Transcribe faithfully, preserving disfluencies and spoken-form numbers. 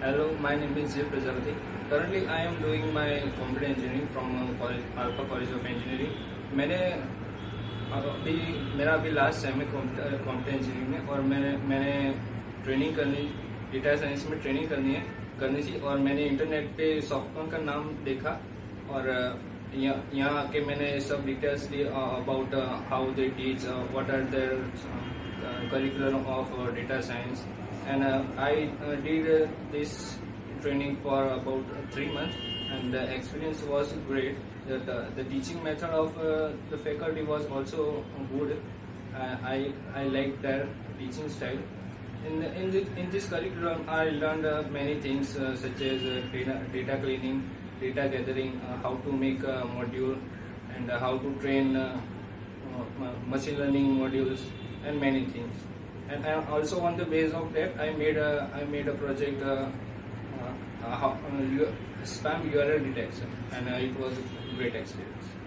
Hello, my name is Zeel Prajapati. Currently, I am doing my computer engineering from college, Alpha College of Engineering. मैंने अभी मेरा अभी last sem में computer engineering में और मैंने मैंने ट्रेनिंग करनी डेटा साइंस में ट्रेनिंग करनी है करनी थी और मैंने इंटरनेट पे सॉफ्टवेयर का नाम देखा और यहाँ आके मैंने सब डिटेल्स ली about how they teach what are their curriculum of data science and I did this training for about three month and the experience was great. The, the, the teaching method of uh, the faculty was also good. Uh, I I liked their teaching style. In the, in, the, in this curriculum, I learned uh, many things uh, such as uh, data, data cleaning, data gathering, uh, how to make a module, and uh, how to train uh, uh, machine learning modules, and many things. And uh, also on the base of that, I made a I made a project. Uh, Uh, how, uh, spam U R L detection, and uh, it was a great experience.